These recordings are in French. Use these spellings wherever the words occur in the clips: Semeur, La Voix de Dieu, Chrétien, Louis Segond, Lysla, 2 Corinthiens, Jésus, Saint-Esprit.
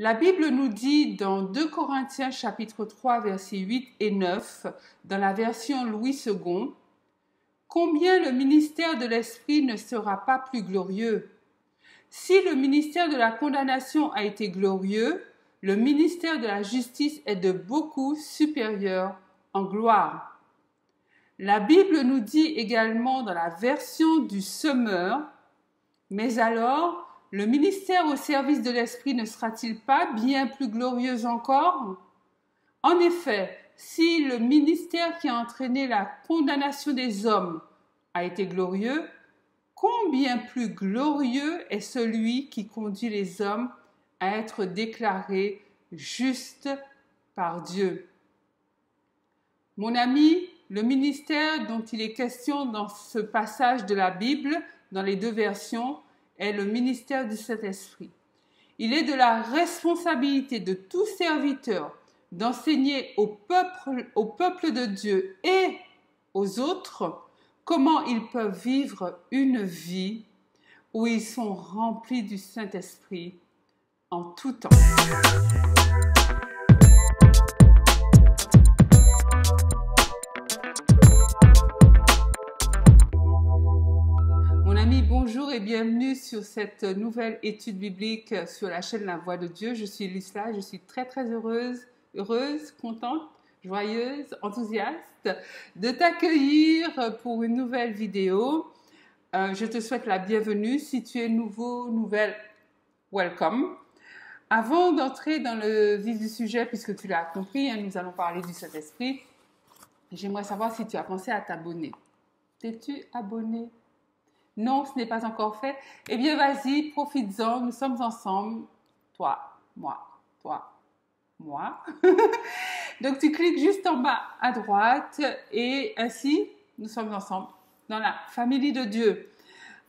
La Bible nous dit dans 2 Corinthiens chapitre 3 versets 8 et 9, dans la version Louis Segond, « Combien le ministère de l'Esprit ne sera pas plus glorieux ? Si le ministère de la condamnation a été glorieux, le ministère de la justice est de beaucoup supérieur en gloire. » La Bible nous dit également dans la version du Semeur, « Mais alors, le ministère au service de l'Esprit ne sera-t-il pas bien plus glorieux encore ? » En effet, si le ministère qui a entraîné la condamnation des hommes a été glorieux, combien plus glorieux est celui qui conduit les hommes à être déclarés justes par Dieu. Mon ami, le ministère dont il est question dans ce passage de la Bible, dans les deux versions, est le ministère du Saint-Esprit. Il est de la responsabilité de tout serviteur d'enseigner au peuple de Dieu et aux autres comment ils peuvent vivre une vie où ils sont remplis du Saint-Esprit en tout temps. Mon ami, bonjour et bienvenue sur cette nouvelle étude biblique sur la chaîne La Voix de Dieu. Je suis Lysla, je suis très heureuse, contente, joyeuse, enthousiaste de t'accueillir pour une nouvelle vidéo. Je te souhaite la bienvenue. Si tu es nouveau, nouvelle, welcome. Avant d'entrer dans le vif du sujet, puisque tu l'as compris, hein, nous allons parler du Saint-Esprit, j'aimerais savoir si tu as pensé à t'abonner. T'es-tu abonné? Non, ce n'est pas encore fait. Eh bien, vas-y, profites-en, nous sommes ensemble. Toi, moi, toi, moi. Donc, tu cliques juste en bas à droite et ainsi, nous sommes ensemble dans la famille de Dieu.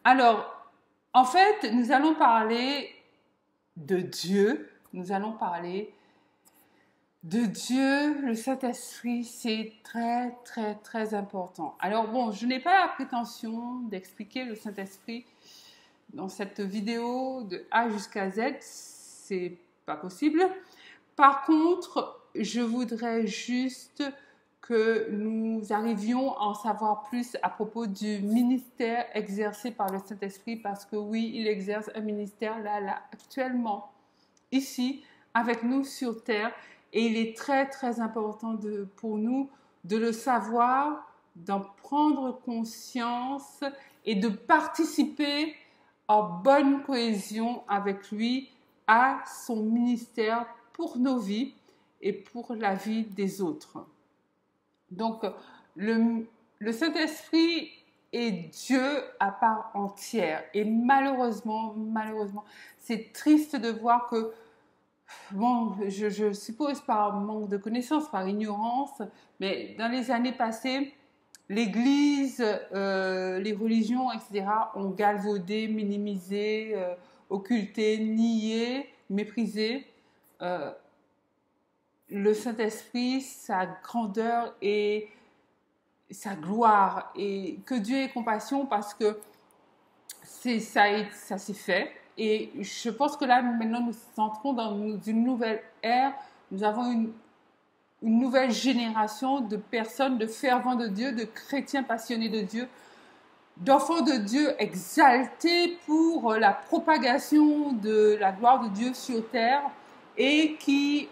Alors, en fait, nous allons parler de Dieu. Nous allons parler de Dieu. Le Saint-Esprit, c'est très, très, très important. Alors, bon, je n'ai pas la prétention d'expliquer le Saint-Esprit dans cette vidéo de A jusqu'à Z. C'est pas possible. Par contre, je voudrais juste que nous arrivions à en savoir plus à propos du ministère exercé par le Saint-Esprit, parce que oui, il exerce un ministère là, actuellement, ici, avec nous sur terre, et il est très, très important pour nous de le savoir, d'en prendre conscience et de participer en bonne cohésion avec lui à son ministère pour nos vies et pour la vie des autres. Donc, le Saint-Esprit est Dieu à part entière. Et malheureusement, c'est triste de voir que, bon, je suppose par manque de connaissances, par ignorance, mais dans les années passées, l'Église, les religions, etc., ont galvaudé, minimisé, occulté, nié, méprisé le Saint-Esprit, sa grandeur et sa gloire. Et que Dieu ait compassion, parce que ça s'est fait. Et je pense que là, maintenant, nous entrons dans une nouvelle ère. Nous avons une nouvelle génération de personnes, de fervents de Dieu, de chrétiens passionnés de Dieu, d'enfants de Dieu exaltés pour la propagation de la gloire de Dieu sur terre, et qui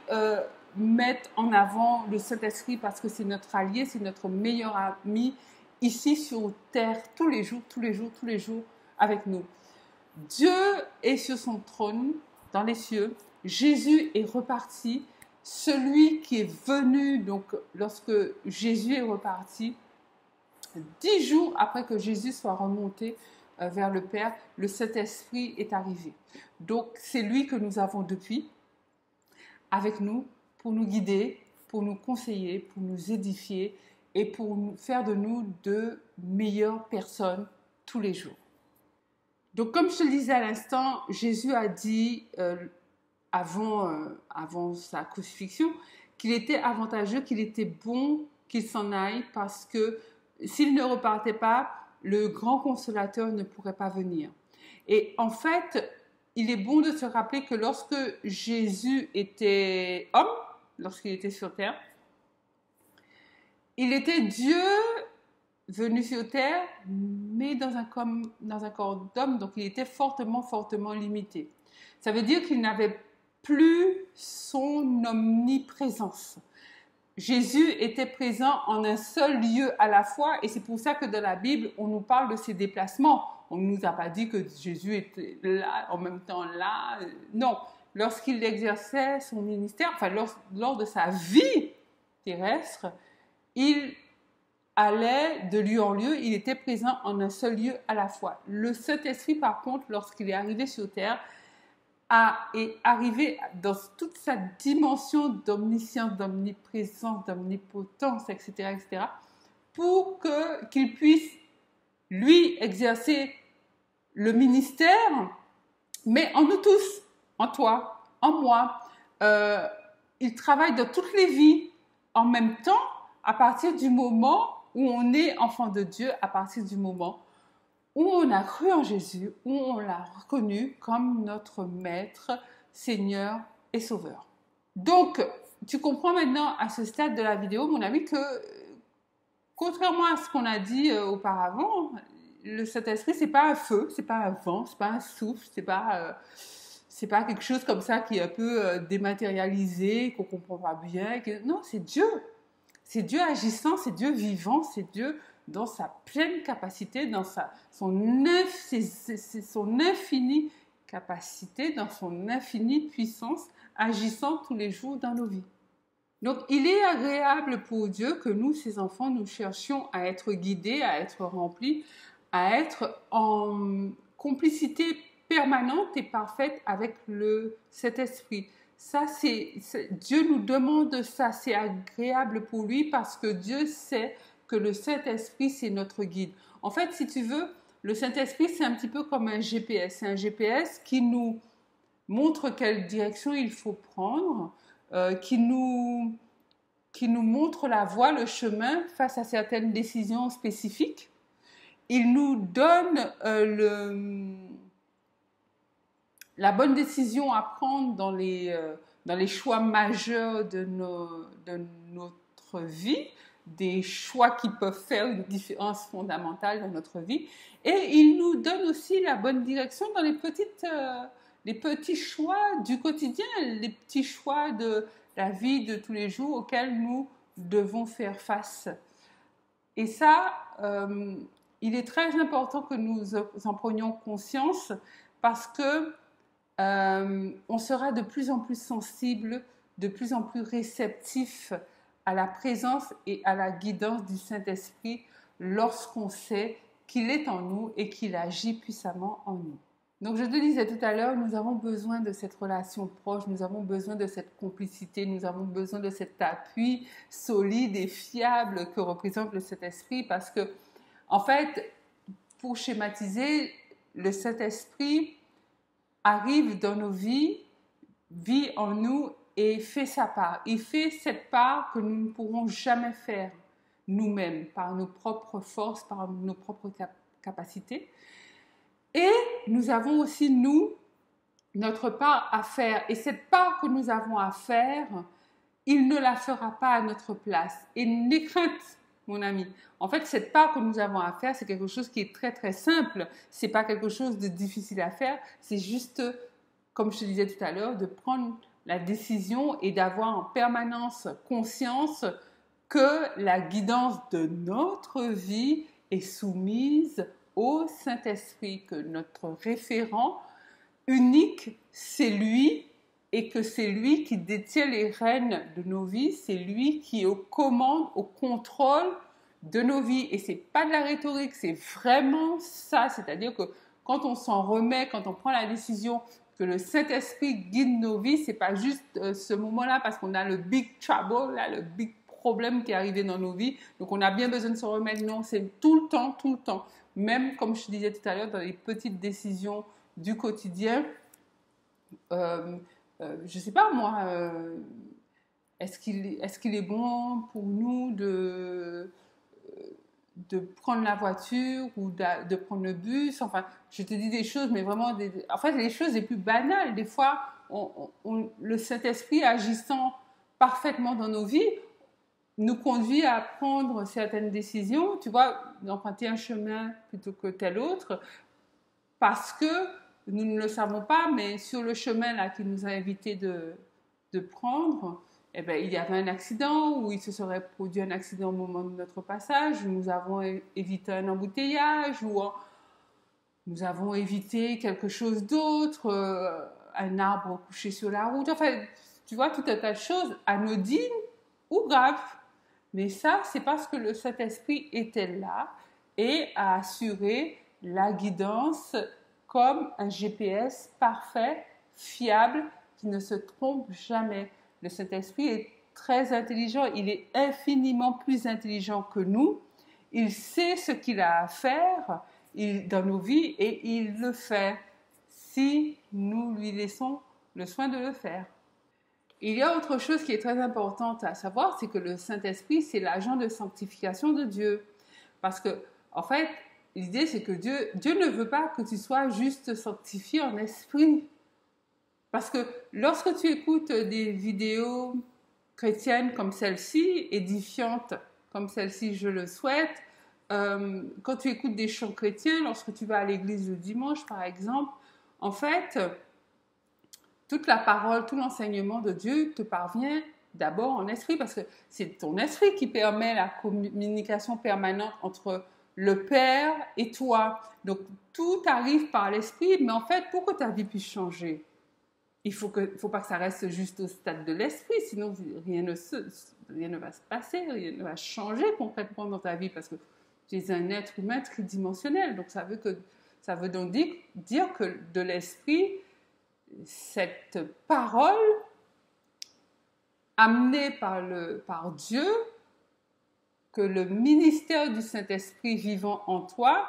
mettent en avant le Saint-Esprit, parce que c'est notre allié, c'est notre meilleur ami ici sur terre, tous les jours, avec nous. Dieu est sur son trône dans les cieux, Jésus est reparti, celui qui est venu. Donc lorsque Jésus est reparti, 10 jours après que Jésus soit remonté vers le Père, le Saint-Esprit est arrivé. Donc c'est lui que nous avons depuis avec nous, pour nous guider, pour nous conseiller, pour nous édifier et pour faire de nous de meilleures personnes tous les jours. Donc, comme je te le disais à l'instant, Jésus a dit avant sa crucifixion qu'il était avantageux, qu'il était bon qu'il s'en aille, parce que s'il ne repartait pas, le grand consolateur ne pourrait pas venir. Et en fait, il est bon de se rappeler que lorsque Jésus était homme, lorsqu'il était sur terre, il était Dieu venu sur terre, mais dans un corps d'homme, donc il était fortement limité. Ça veut dire qu'il n'avait plus son omniprésence. Jésus était présent en un seul lieu à la fois, et c'est pour ça que dans la Bible, on nous parle de ses déplacements. On ne nous a pas dit que Jésus était là, en même temps là. Non, lorsqu'il exerçait son ministère, enfin lors de sa vie terrestre, il allait de lieu en lieu, il était présent en un seul lieu à la fois. Le Saint-Esprit, par contre, lorsqu'il est arrivé sur terre, est arrivé dans toute sa dimension d'omniscience, d'omniprésence, d'omnipotence, etc., pour qu'il puisse, lui, exercer le ministère, mais en nous tous, en toi, en moi. Il travaille dans toutes les vies en même temps, à partir du moment où on est enfant de Dieu, à partir du moment où on a cru en Jésus, où on l'a reconnu comme notre Maître, Seigneur et Sauveur. Donc, tu comprends maintenant à ce stade de la vidéo, mon ami, que contrairement à ce qu'on a dit auparavant, le Saint-Esprit, ce n'est pas un feu, ce n'est pas un vent, ce n'est pas un souffle, ce n'est pas... c'est pas quelque chose comme ça qui est un peu dématérialisé, qu'on ne comprend pas bien. Non, c'est Dieu. C'est Dieu agissant, c'est Dieu vivant, c'est Dieu dans sa pleine capacité, dans son infinie capacité, dans son infinie puissance, agissant tous les jours dans nos vies. Donc, il est agréable pour Dieu que nous, ses enfants, nous cherchions à être guidés, à être remplis, à être en complicité permanente et parfaite avec cet esprit. Ça, Dieu nous demande ça, c'est agréable pour lui parce que Dieu sait que le Saint-Esprit, c'est notre guide. En fait, si tu veux, le Saint-Esprit, c'est un petit peu comme un GPS. C'est un GPS qui nous montre quelle direction il faut prendre, qui nous montre la voie, le chemin face à certaines décisions spécifiques. Il nous donne la bonne décision à prendre dans les choix majeurs de notre vie, des choix qui peuvent faire une différence fondamentale dans notre vie. Et il nous donne aussi la bonne direction dans les petits choix du quotidien, les petits choix de la vie de tous les jours auxquels nous devons faire face. Et ça, il est très important que nous en prenions conscience parce que on sera de plus en plus sensible, de plus en plus réceptif à la présence et à la guidance du Saint-Esprit lorsqu'on sait qu'il est en nous et qu'il agit puissamment en nous. Donc je te disais tout à l'heure, nous avons besoin de cette relation proche, nous avons besoin de cette complicité, nous avons besoin de cet appui solide et fiable que représente le Saint-Esprit parce que, en fait, pour schématiser, le Saint-Esprit arrive dans nos vies, vit en nous et fait sa part. Il fait cette part que nous ne pourrons jamais faire nous-mêmes, par nos propres forces, par nos propres capacités. Et nous avons aussi, nous, notre part à faire. Et cette part que nous avons à faire, il ne la fera pas à notre place. Et n'aie crainte, mon ami. En fait, cette part que nous avons à faire, c'est quelque chose qui est très, très simple. Ce n'est pas quelque chose de difficile à faire. C'est juste, comme je te disais tout à l'heure, de prendre la décision et d'avoir en permanence conscience que la guidance de notre vie est soumise au Saint-Esprit, que notre référent unique, c'est lui et que c'est lui qui détient les rênes de nos vies, c'est lui qui est aux commandes, au contrôle de nos vies. Et ce n'est pas de la rhétorique, c'est vraiment ça. C'est-à-dire que quand on s'en remet, quand on prend la décision que le Saint-Esprit guide nos vies, ce n'est pas juste ce moment-là parce qu'on a le big trouble, là, le big problème qui est arrivé dans nos vies. Donc, on a bien besoin de se remettre. Non, c'est tout le temps, tout le temps. Même, comme je disais tout à l'heure, dans les petites décisions du quotidien, je ne sais pas, moi, est-ce qu'il est bon pour nous de prendre la voiture ou de prendre le bus. Enfin, je te dis des choses, mais vraiment, en fait, les choses les plus banales. Des fois, le Saint-Esprit agissant parfaitement dans nos vies nous conduit à prendre certaines décisions, tu vois, d'emprunter un chemin plutôt que tel autre, parce que nous ne le savons pas, mais sur le chemin là qu'il nous a invité de prendre, eh bien, il y avait un accident ou il se serait produit un accident au moment de notre passage, nous avons évité un embouteillage ou nous avons évité quelque chose d'autre, un arbre couché sur la route, enfin, tu vois, tout un tas de choses anodines ou graves. Mais ça, c'est parce que le Saint-Esprit était là et a assuré la guidance comme un GPS parfait, fiable, qui ne se trompe jamais. Le Saint-Esprit est très intelligent, il est infiniment plus intelligent que nous. Il sait ce qu'il a à faire dans nos vies et il le fait si nous lui laissons le soin de le faire. Il y a autre chose qui est très importante à savoir, c'est que le Saint-Esprit, c'est l'agent de sanctification de Dieu. Parce que, en fait, l'idée, c'est que Dieu ne veut pas que tu sois juste sanctifié en esprit. Parce que lorsque tu écoutes des vidéos chrétiennes comme celle-ci, édifiantes comme celle-ci, je le souhaite, quand tu écoutes des chants chrétiens, lorsque tu vas à l'église le dimanche, par exemple, en fait, toute la parole, tout l'enseignement de Dieu te parvient d'abord en esprit, parce que c'est ton esprit qui permet la communication permanente entre le Père et toi. Donc, tout arrive par l'esprit, mais en fait, pour que ta vie puisse changer, il ne faut pas que ça reste juste au stade de l'esprit, sinon rien ne va se passer, rien ne va changer concrètement dans ta vie, parce que tu es un être humain tridimensionnel. Donc, ça veut donc dire que de l'esprit, cette parole amenée par Dieu, que le ministère du Saint-Esprit vivant en toi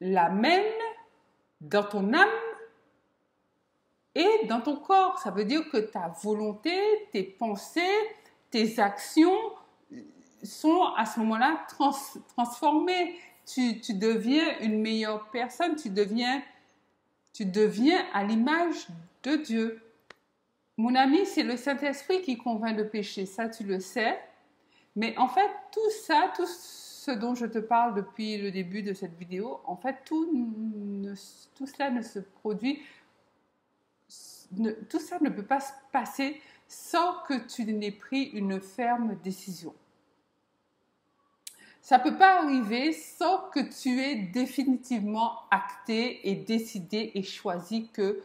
l'amène dans ton âme et dans ton corps. Ça veut dire que ta volonté, tes pensées, tes actions sont à ce moment-là transformées. Tu deviens une meilleure personne, tu deviens à l'image de Dieu. Mon ami, c'est le Saint-Esprit qui convainc de péché, ça tu le sais. Mais en fait, tout ça, tout ce dont je te parle depuis le début de cette vidéo, en fait, tout ça ne peut pas se passer sans que tu n'aies pris une ferme décision. Ça ne peut pas arriver sans que tu aies définitivement acté et décidé et choisi que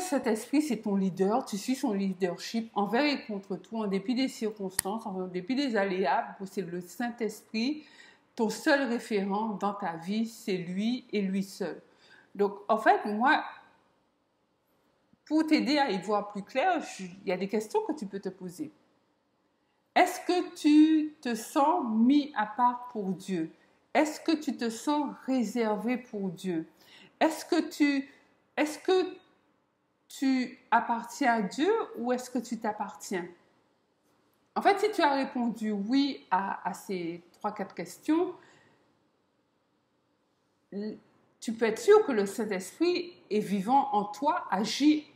cet esprit, c'est ton leader, tu suis son leadership envers et contre tout, en dépit des circonstances, en dépit des aléas. C'est le Saint-Esprit, ton seul référent dans ta vie, c'est lui et lui seul. Donc, en fait, moi, pour t'aider à y voir plus clair, il y a des questions que tu peux te poser. Est-ce que tu te sens mis à part pour Dieu? Est-ce que tu te sens réservé pour Dieu? Est-ce que tu appartiens à Dieu ou est-ce que tu t'appartiens? En fait, si tu as répondu oui à ces 3-4 questions, tu peux être sûr que le Saint-Esprit est vivant en toi, agit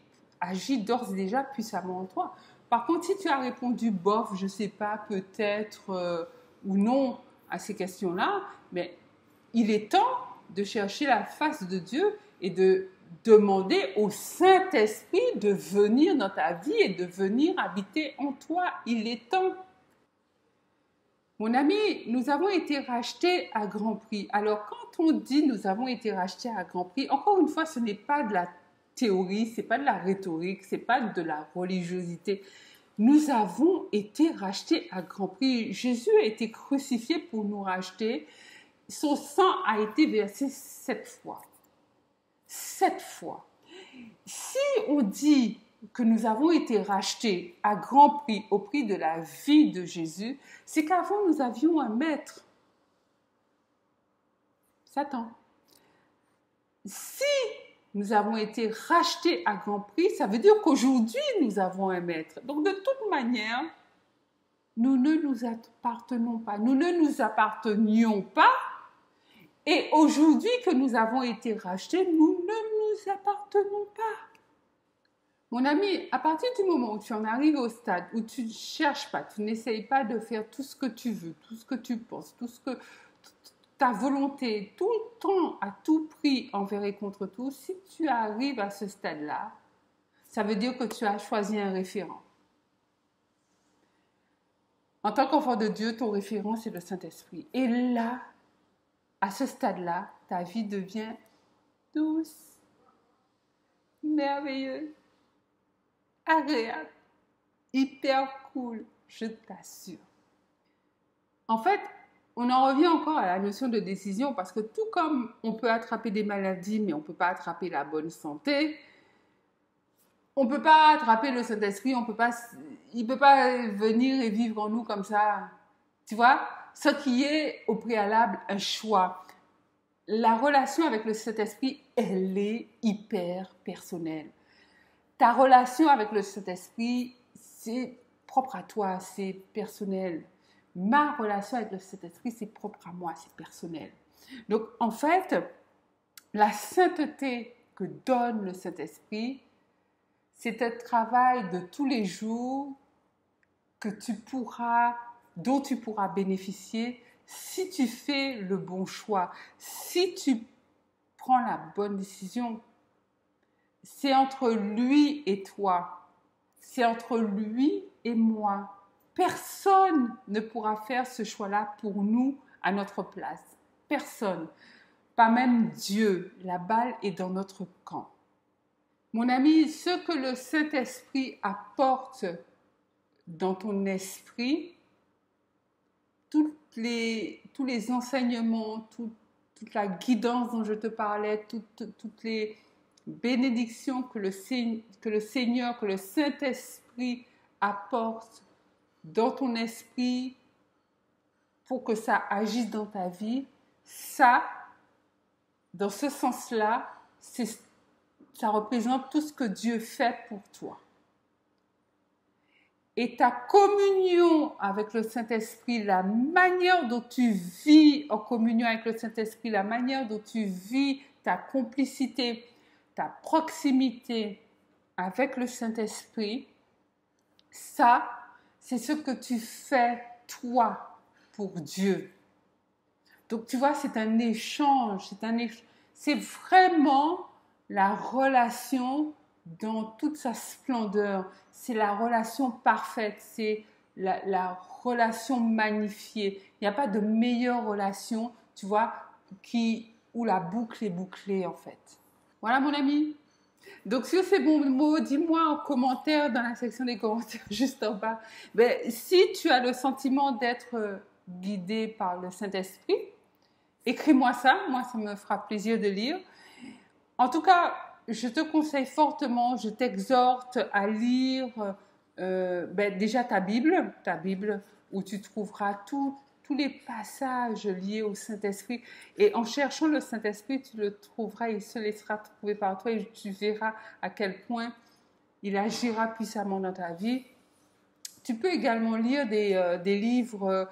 d'ores et déjà puissamment en toi. Par contre, si tu as répondu bof, je ne sais pas, peut-être ou non à ces questions-là, mais il est temps de chercher la face de Dieu et de demander au Saint-Esprit de venir dans ta vie et de venir habiter en toi. Il est temps. Mon ami, nous avons été rachetés à grand prix. Alors, quand on dit « nous avons été rachetés à grand prix », encore une fois, ce n'est pas de la théorie, ce n'est pas de la rhétorique, ce n'est pas de la religiosité. Nous avons été rachetés à grand prix. Jésus a été crucifié pour nous racheter. Son sang a été versé 7 fois. 7 fois. Si on dit que nous avons été rachetés à grand prix au prix de la vie de Jésus, c'est qu'avant nous avions un maître, Satan. Si nous avons été rachetés à grand prix, ça veut dire qu'aujourd'hui, nous avons un maître. Donc, de toute manière, nous ne nous appartenons pas, nous ne nous appartenions pas, et aujourd'hui que nous avons été rachetés, nous ne nous appartenons pas. Mon ami, à partir du moment où tu en arrives au stade, où tu ne cherches pas, tu n'essayes pas de faire tout ce que tu veux, tout ce que tu penses, tout ce que ta volonté, tout le temps, à tout prix, envers et contre tout, si tu arrives à ce stade-là, ça veut dire que tu as choisi un référent. En tant qu'enfant de Dieu, ton référent, c'est le Saint-Esprit. Et là, à ce stade-là, ta vie devient douce, merveilleuse, agréable, hyper cool, je t'assure. En fait, on en revient encore à la notion de décision, parce que tout comme on peut attraper des maladies, mais on ne peut pas attraper la bonne santé, on ne peut pas attraper le Saint-Esprit, on peut pas, il ne peut pas venir et vivre en nous comme ça. Tu vois, ce qui est au préalable un choix. La relation avec le Saint-Esprit, elle est hyper personnelle. Ta relation avec le Saint-Esprit, c'est propre à toi, c'est personnel. Ma relation avec le Saint-Esprit, c'est propre à moi, c'est personnel. Donc, en fait, la sainteté que donne le Saint-Esprit, c'est un travail de tous les jours que dont tu pourras bénéficier si tu fais le bon choix, si tu prends la bonne décision. C'est entre lui et toi. C'est entre lui et moi. Personne ne pourra faire ce choix-là pour nous à notre place. Personne. Pas même Dieu. La balle est dans notre camp. Mon ami, ce que le Saint-Esprit apporte dans ton esprit, tous les enseignements, toute la guidance dont je te parlais, toutes les bénédiction que le Saint-Esprit apporte dans ton esprit pour que ça agisse dans ta vie, ça, dans ce sens-là, ça représente tout ce que Dieu fait pour toi. Et ta communion avec le Saint-Esprit, la manière dont tu vis en communion avec le Saint-Esprit, la manière dont tu vis ta complicité, ta proximité avec le Saint-Esprit, ça, c'est ce que tu fais, toi, pour Dieu. Donc, tu vois, c'est un échange, c'est vraiment la relation dans toute sa splendeur. C'est la relation parfaite, c'est la relation magnifiée. Il n'y a pas de meilleure relation, tu vois, où la boucle est bouclée, en fait. Voilà mon ami. Donc sur ces bons mots, dis-moi en commentaire dans la section des commentaires juste en bas. Ben, si tu as le sentiment d'être guidé par le Saint-Esprit, écris-moi ça. Moi, ça me fera plaisir de lire. En tout cas, je te conseille fortement, je t'exhorte à lire déjà ta Bible où tu trouveras tous les passages liés au Saint-Esprit. Et en cherchant le Saint-Esprit, tu le trouveras, il se laissera trouver par toi et tu verras à quel point il agira puissamment dans ta vie. Tu peux également lire des livres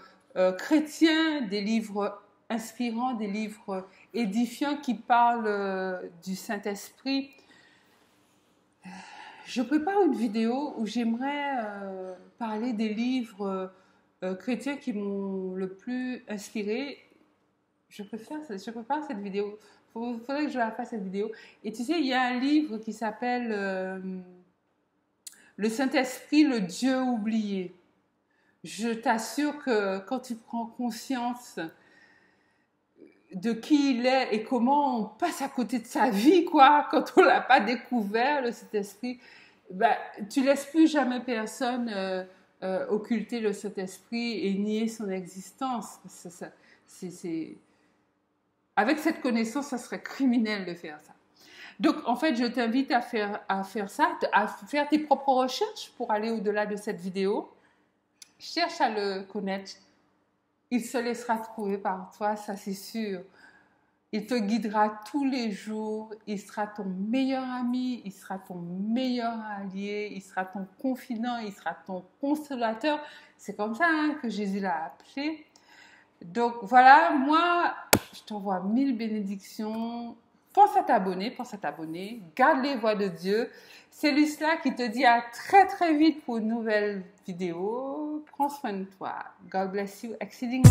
chrétiens, des livres inspirants, des livres édifiants qui parlent du Saint-Esprit. Je prépare une vidéo où j'aimerais parler des livres chrétiens qui m'ont le plus inspiré. Je prépare cette vidéo. Il faudrait que je la fasse, cette vidéo. Et tu sais, il y a un livre qui s'appelle Le Saint-Esprit, le Dieu oublié. Je t'assure que quand tu prends conscience de qui il est et comment on passe à côté de sa vie, quoi, quand on ne l'a pas découvert, le Saint-Esprit, ben, tu ne laisses plus jamais personne occulter le Saint-Esprit et nier son existence. Avec cette connaissance, ça serait criminel de faire ça. Donc, en fait, je t'invite à faire ça, à faire tes propres recherches pour aller au-delà de cette vidéo. Cherche à le connaître. Il se laissera trouver par toi, ça c'est sûr. Il te guidera tous les jours, il sera ton meilleur ami, il sera ton meilleur allié, il sera ton confident, il sera ton consolateur. C'est comme ça hein, que Jésus l'a appelé. Donc voilà, moi, je t'envoie 1000 bénédictions. Pense à t'abonner, garde les voies de Dieu. C'est Lysla qui te dit à très très vite pour une nouvelle vidéo. Prends soin de toi. God bless you exceedingly.